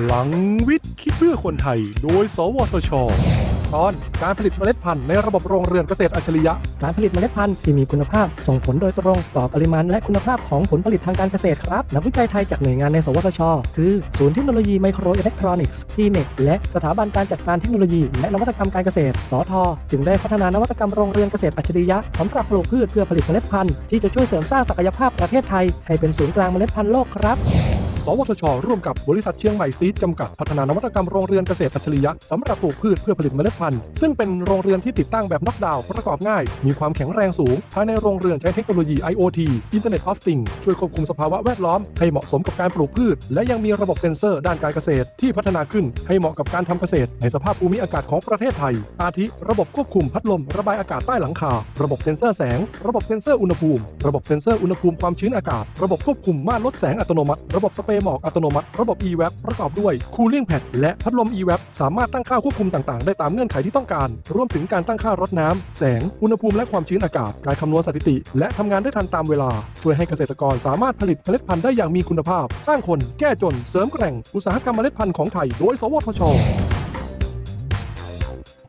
พลังวิทย์คิดเพื่อคนไทยโดยสวทช.ตอนการผลิตเมล็ดพันธุ์ในระบบโรงเรือนเกษตรอัจฉริยะการผลิตเมล็ดพันธุ์ที่มีคุณภาพส่งผลโดยตรงต่อปริมาณและคุณภาพของผลผลิตทางการเกษตรครับนักวิจัยไทยจากหน่วยงานในสวทช.คือศูนย์เทคโนโลยีไมโครอิเล็กทรอนิกส์ทีเมคและสถาบันการจัดการเทคโนโลยีและนวัตกรรมการเกษตรสท.จึงได้พัฒนานวัตกรรมโรงเรือนเกษตรอัจฉริยะสำหรับปลูกพืชเพื่อผลิตเมล็ดพันธุ์ที่จะช่วยเสริมสร้างศักยภาพประเทศไทยให้เป็นศูนย์กลางเมล็ดพันธุ์โลกครับสวทช.ร่วมกับบริษัทเชียงใหม่ซีดจำกัดพัฒนานวัตกรรมโรงเรือนเกษตรอัจฉริยะสำหรับปลูกพืชเพื่อผลิตเมล็ดพันธุ์ซึ่งเป็นโรงเรือนที่ติดตั้งแบบน็อกดาวน์ประกอบง่ายมีความแข็งแรงสูงภายในโรงเรือนใช้เทคโนโลยี IoT Internet of Things ช่วยควบคุมสภาวะแวดล้อมให้เหมาะสมกับการปลูกพืชและยังมีระบบเซ็นเซอร์ด้านการเกษตรที่พัฒนาขึ้นให้เหมาะกับการทำเกษตรในสภาพภูมิอากาศของประเทศไทยอาทิระบบควบคุมพัดลมระบายอากาศใต้หลังคาระบบเซ็นเซอร์แสงระบบเซ็นเซอร์อุณหภูมิระบบเซ็นเซอร์อุณหภูมิความชื้นอากาศระบบควบคุมม่านลดแสงอัตโนมัติระบบสเปรย์หมอกอัตโนมัติระบบ EVAP ประกอบด้วย Cooling Pad และพัดลม EVAP สามารถตั้งค่าควบคุมต่างๆได้ตามเงื่อนไขที่ต้องการรวมถึงการตั้งค่ารดน้ำแสงอุณหภูมิและความชื้นอากาศการคำนวณสถิติและทำงานได้ทันตามเวลาช่วยให้เกษตรกรสามารถผลิตเมล็ดพันธุ์ได้อย่างมีคุณภาพสร้างคนแก้จนเสริมแกร่งอุตสาหกรรมเมล็ดพันธุ์ของไทยโดยสวทช.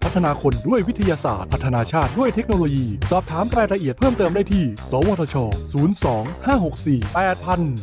พัฒนาคนด้วยวิทยาศาสตร์พัฒนาชาติด้วยเทคโนโลยีสอบถามรายละเอียดเพิ่มเติมได้ที่สวทช. 02 564 8000